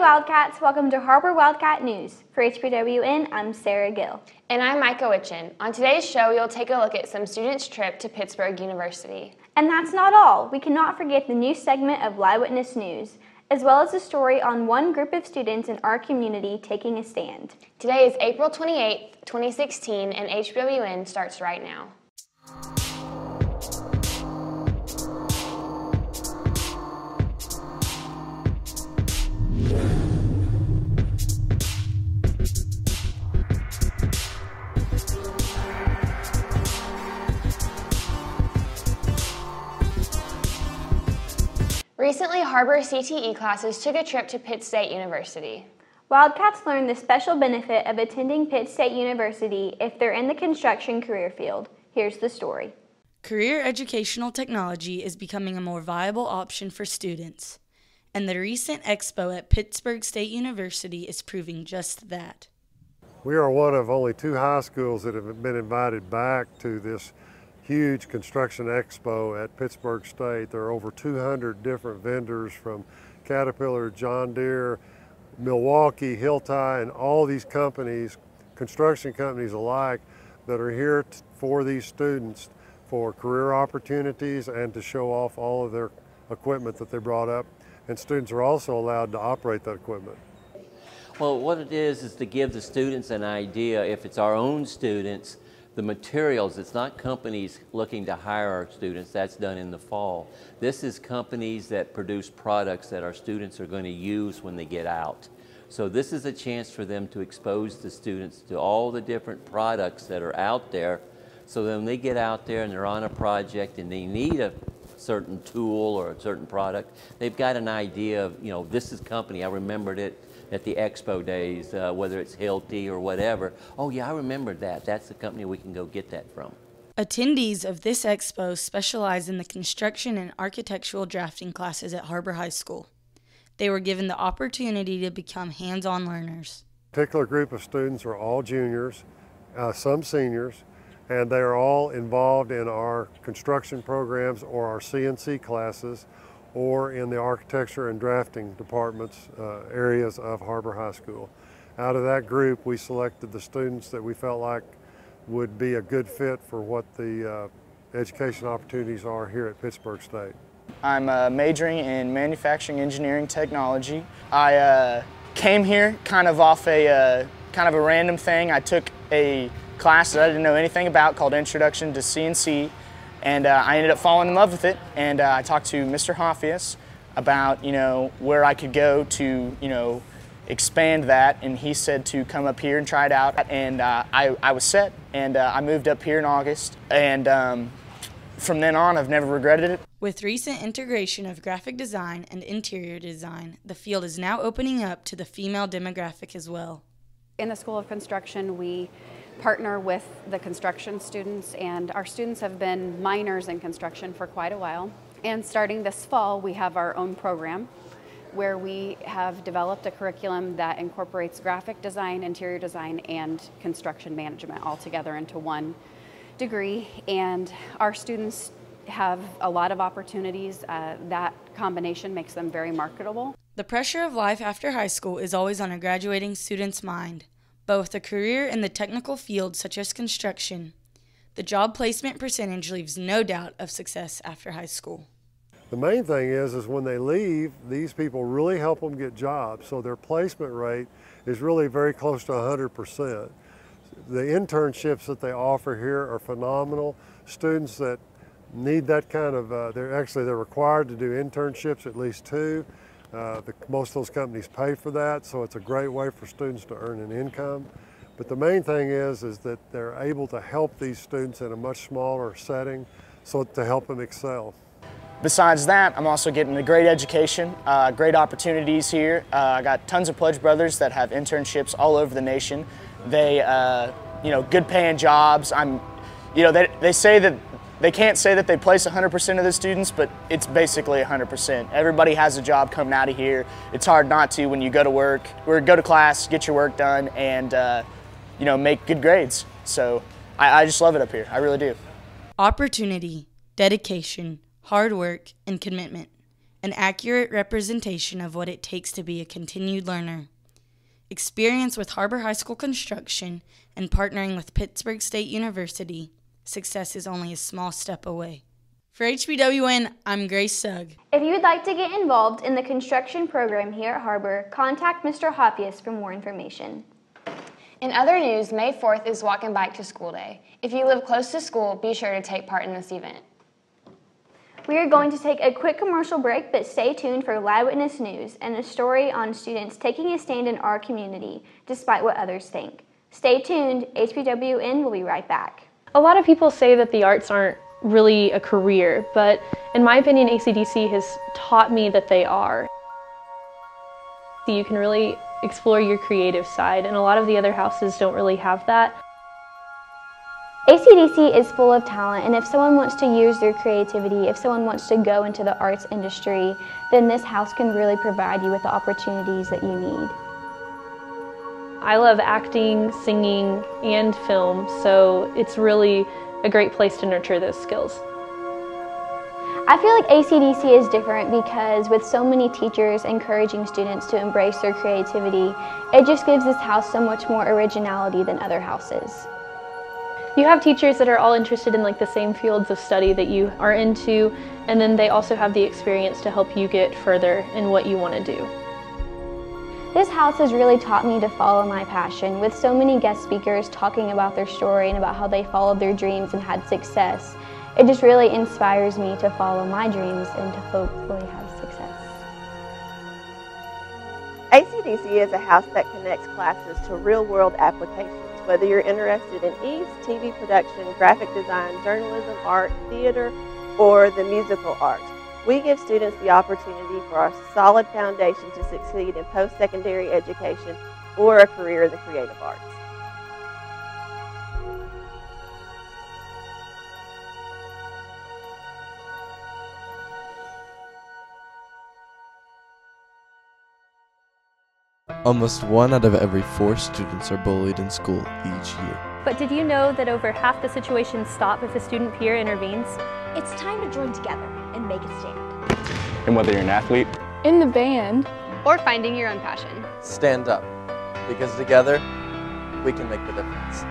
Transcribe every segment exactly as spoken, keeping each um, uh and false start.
Wildcats, welcome to Har-Ber Wildcat News. For H P W N, I'm Sarah Gill. And I'm Micah Witchin. On today's show, you'll take a look at some students' trip to Pittsburg University. And that's not all. We cannot forget the new segment of Live Witness News, as well as a story on one group of students in our community taking a stand. Today is April twenty-eighth, twenty sixteen, and H B W N starts right now. Recently, Har-Ber C T E classes took a trip to Pitt State University. Wildcats learned the special benefit of attending Pitt State University if they're in the construction career field. Here's the story. Career educational technology is becoming a more viable option for students, and the recent expo at Pittsburg State University is proving just that. We are one of only two high schools that have been invited back to this huge construction expo at Pittsburg State. There are over two hundred different vendors from Caterpillar, John Deere, Milwaukee, Hilti, and all these companies, construction companies alike, that are here for these students for career opportunities and to show off all of their equipment that they brought up. And students are also allowed to operate that equipment. Well, what it is is to give the students an idea, if it's our own students, the materials. It's not companies looking to hire our students. That's done in the fall. This is companies that produce products that our students are going to use when they get out. So this is a chance for them to expose the students to all the different products that are out there, so then when they get out there and they're on a project and they need a certain tool or a certain product, they've got an idea of, you know, this is company. I remembered it at the expo days, uh, whether it's Hilti or whatever. Oh yeah, I remember that. That's the company we can go get that from. Attendees of this expo specialize in the construction and architectural drafting classes at Har-Ber High School. They were given the opportunity to become hands-on learners. A particular group of students are all juniors, uh, some seniors, and they are all involved in our construction programs or our C N C classes, or in the architecture and drafting departments uh, areas of Har-Ber High School. Out of that group, we selected the students that we felt like would be a good fit for what the uh, education opportunities are here at Pittsburg State. I'm uh, majoring in manufacturing engineering technology. I uh, came here kind of off a uh, kind of a random thing. I took a class that I didn't know anything about called Introduction to C N C. And uh, I ended up falling in love with it, and uh, I talked to Mister Hoffius about, you know, where I could go to, you know, expand that, and he said to come up here and try it out, and uh, I, I was set, and uh, I moved up here in August, and um, from then on I've never regretted it. With recent integration of graphic design and interior design, the field is now opening up to the female demographic as well. In the School of Construction, we partner with the construction students, and our students have been minors in construction for quite a while. And starting this fall, we have our own program where we have developed a curriculum that incorporates graphic design, interior design, and construction management all together into one degree. And our students have a lot of opportunities. Uh, that combination makes them very marketable. The pressure of life after high school is always on a graduating student's mind. Both a career in the technical field, such as construction, the job placement percentage leaves no doubt of success after high school. The main thing is, is when they leave, these people really help them get jobs, so their placement rate is really very close to one hundred percent. The internships that they offer here are phenomenal. Students that need that kind of, uh, they're actually they're required to do internships, at least two. Uh, the, most of those companies pay for that, so it's a great way for students to earn an income. But the main thing is, is that they're able to help these students in a much smaller setting, so to help them excel. Besides that, I'm also getting a great education, uh, great opportunities here. Uh, I got tons of Pledge Brothers that have internships all over the nation. They, uh, you know, good paying jobs. I'm, you know, they, they say that they can't say that they place one hundred percent of the students, but it's basically one hundred percent. Everybody has a job coming out of here. It's hard not to when you go to work, or go to class, get your work done, and uh, you know, make good grades. So I, I just love it up here. I really do. Opportunity, dedication, hard work, and commitment. an accurate representation of what it takes to be a continued learner. Experience with Har-Ber High School construction and partnering with Pittsburg State University, success is only a small step away. For H B W N, I'm Grace Sugg. If you would like to get involved in the construction program here at Har-Ber, contact Mister Hoffius for more information. In other news, May fourth is Walk and Bike to School Day. If you live close to school, be sure to take part in this event. We are going to take a quick commercial break, but stay tuned for Live Witness News and a story on students taking a stand in our community, despite what others think. Stay tuned, H P W N will be right back. A lot of people say that the arts aren't really a career, but in my opinion, A C D C has taught me that they are. You can really explore your creative side, and a lot of the other houses don't really have that. A C D C is full of talent, and if someone wants to use their creativity, if someone wants to go into the arts industry, then this house can really provide you with the opportunities that you need. I love acting, singing, and film, so it's really a great place to nurture those skills. I feel like A C D C is different because with so many teachers encouraging students to embrace their creativity, it just gives this house so much more originality than other houses. You have teachers that are all interested in like the same fields of study that you are into, and then they also have the experience to help you get further in what you want to do. This house has really taught me to follow my passion, with so many guest speakers talking about their story and about how they followed their dreams and had success. It just really inspires me to follow my dreams and to hopefully have success. A C D C is a house that connects classes to real-world applications. Whether you're interested in E A S T, T V production, graphic design, journalism, art, theater, or the musical arts, we give students the opportunity for a solid foundation to succeed in post-secondary education or a career in the creative arts. Almost one out of every four students are bullied in school each year. But did you know that over half the situations stop if a student peer intervenes? It's time to join together and make a stand. And whether you're an athlete, in the band, or finding your own passion, stand up, because together we can make the difference.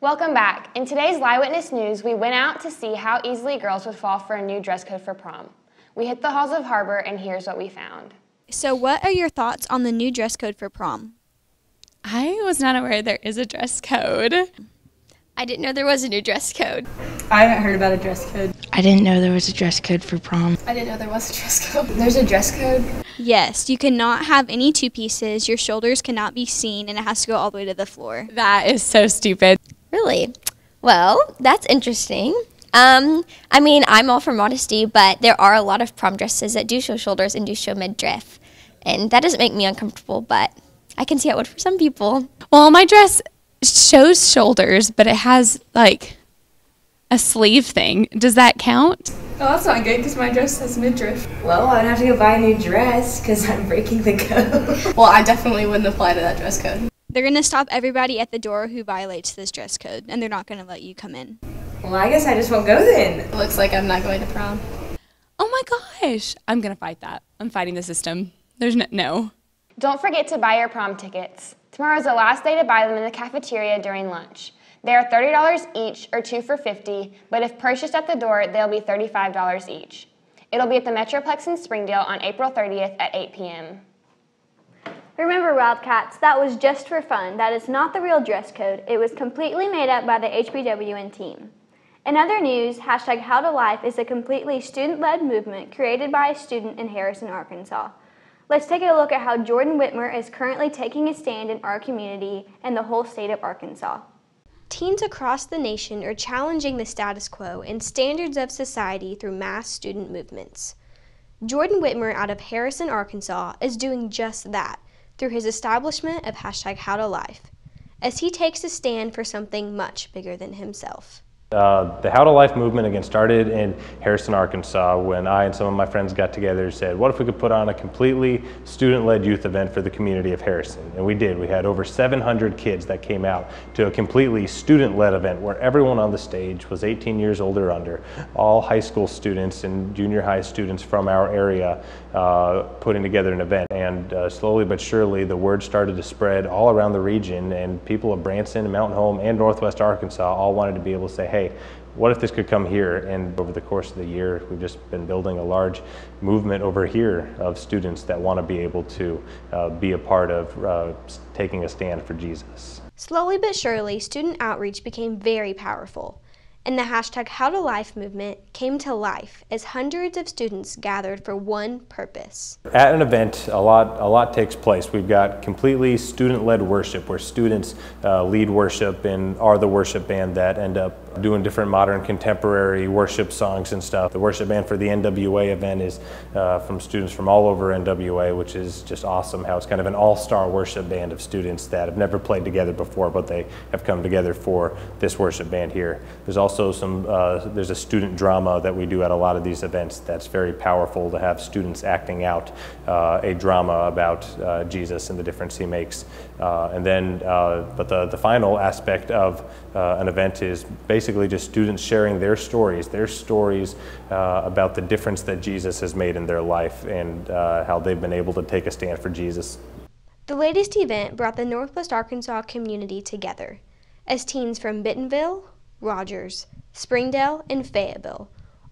Welcome back. In today's Live Witness News, we went out to see how easily girls would fall for a new dress code for prom. We hit the halls of Har-Ber, and here's what we found. So what are your thoughts on the new dress code for prom? I was not aware there is a dress code. I didn't know there was a new dress code. I haven't heard about a dress code. I didn't know there was a dress code for prom. I didn't know there was a dress code. There's a dress code? Yes, you cannot have any two pieces, your shoulders cannot be seen, and it has to go all the way to the floor. That is so stupid. Really? Well, that's interesting. Um, I mean, I'm all for modesty, but there are a lot of prom dresses that do show shoulders and do show midriff, and that doesn't make me uncomfortable, but I can see how it would for some people. Well, my dress shows shoulders, but it has, like, a sleeve thing. Does that count? Oh, that's not good, because my dress has midriff. Well, I'd have to go buy a new dress, because I'm breaking the code. Well, I definitely wouldn't apply to that dress code. They're going to stop everybody at the door who violates this dress code, and they're not going to let you come in. Well, I guess I just won't go then. It looks like I'm not going to prom. Oh my gosh. I'm going to fight that. I'm fighting the system. There's no, no. Don't forget to buy your prom tickets. Tomorrow is the last day to buy them in the cafeteria during lunch. They are thirty dollars each or two for fifty dollars, but if purchased at the door, they'll be thirty-five dollars each. It'll be at the Metroplex in Springdale on April thirtieth at eight p m Remember, Wildcats, that was just for fun. That is not the real dress code. It was completely made up by the H B W N team. In other news, hashtag HowToLife is a completely student-led movement created by a student in Harrison, Arkansas. Let's take a look at how Jordan Whitmer is currently taking a stand in our community and the whole state of Arkansas. Teens across the nation are challenging the status quo and standards of society through mass student movements. Jordan Whitmer out of Harrison, Arkansas is doing just that through his establishment of hashtag HowToLife, as he takes a stand for something much bigger than himself. Uh, the How to Life movement again started in Harrison, Arkansas, when I and some of my friends got together and said, what if we could put on a completely student-led youth event for the community of Harrison? And we did. We had over seven hundred kids that came out to a completely student-led event where everyone on the stage was eighteen years old or under. All high school students and junior high students from our area uh, putting together an event. And uh, slowly but surely the word started to spread all around the region, and people of Branson, Mountain Home, and Northwest Arkansas all wanted to be able to say, hey, what if this could come here? And over the course of the year, we've just been building a large movement over here of students that want to be able to uh, be a part of uh, taking a stand for Jesus. Slowly but surely, student outreach became very powerful, and the hashtag HowToLife movement came to life as hundreds of students gathered for one purpose. At an event, a lot, a lot takes place. We've got completely student-led worship, where students uh, lead worship and are the worship band that end up doing different modern contemporary worship songs and stuff. The worship band for the N W A event is uh, from students from all over N W A, which is just awesome how it's kind of an all-star worship band of students that have never played together before, but they have come together for this worship band here. There's also Also, some uh, there's a student drama that we do at a lot of these events that's very powerful, to have students acting out uh, a drama about uh, Jesus and the difference he makes. Uh, and then, uh, but the, the final aspect of uh, an event is basically just students sharing their stories, their stories uh, about the difference that Jesus has made in their life, and uh, how they've been able to take a stand for Jesus. The latest event brought the Northwest Arkansas community together as teens from Bentonville, Rogers, Springdale, and Fayetteville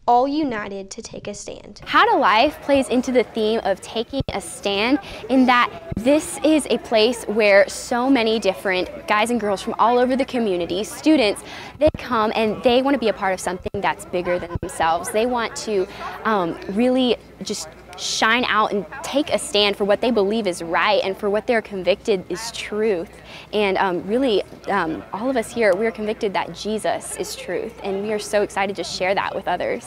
all united to take a stand. How to Life plays into the theme of taking a stand, in that this is a place where so many different guys and girls from all over the community, students, they come and they want to be a part of something that's bigger than themselves. They want to um, really just shine out and take a stand for what they believe is right and for what they're convicted is truth. And um, really, um, all of us here, we're convicted that Jesus is truth, and we are so excited to share that with others.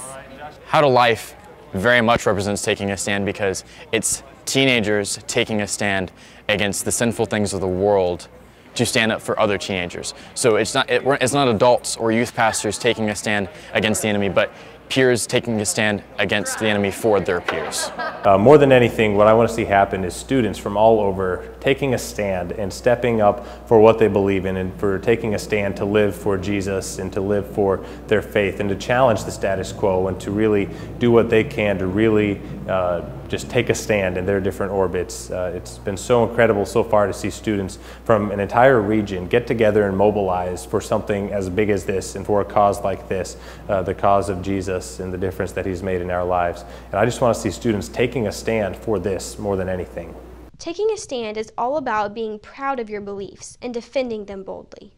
How to Life very much represents taking a stand, because it's teenagers taking a stand against the sinful things of the world to stand up for other teenagers. So it's not, it, it's not adults or youth pastors taking a stand against the enemy, but peers taking a stand against the enemy for their peers. Uh, more than anything, what I want to see happen is students from all over taking a stand and stepping up for what they believe in, and for taking a stand to live for Jesus and to live for their faith, and to challenge the status quo, and to really do what they can to really uh, just take a stand in their different orbits. Uh, it's been so incredible so far to see students from an entire region get together and mobilize for something as big as this and for a cause like this, uh, the cause of Jesus and the difference that he's made in our lives. And I just want to see students taking a stand for this more than anything. Taking a stand is all about being proud of your beliefs and defending them boldly.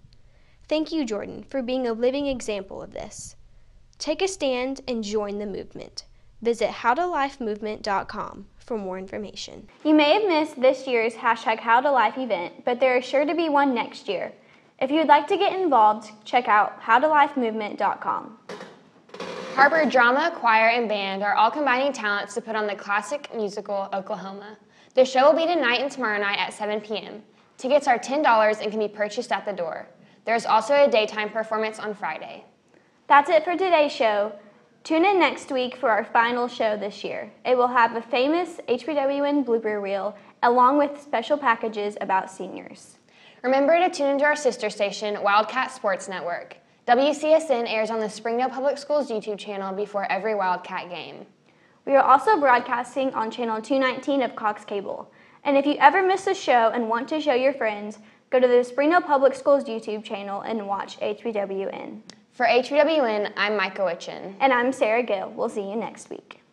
Thank you, Jordan, for being a living example of this. Take a stand and join the movement. Visit how to life movement dot com for more information. You may have missed this year's hashtag HowToLife event, but there is sure to be one next year. If you'd like to get involved, check out how to life movement dot com. Har-Ber Drama, Choir, and Band are all combining talents to put on the classic musical Oklahoma. The show will be tonight and tomorrow night at seven p m Tickets are ten dollars and can be purchased at the door. There is also a daytime performance on Friday. That's it for today's show. Tune in next week for our final show this year. It will have a famous H B W N blooper reel, along with special packages about seniors. Remember to tune into our sister station, Wildcat Sports Network. W C S N airs on the Springdale Public Schools YouTube channel before every Wildcat game. We are also broadcasting on channel two nineteen of Cox Cable. And if you ever miss a show and want to show your friends, go to the Springdale Public Schools YouTube channel and watch H B W N. For H B W N, I'm Micah Witchin. And I'm Sarah Gill. We'll see you next week.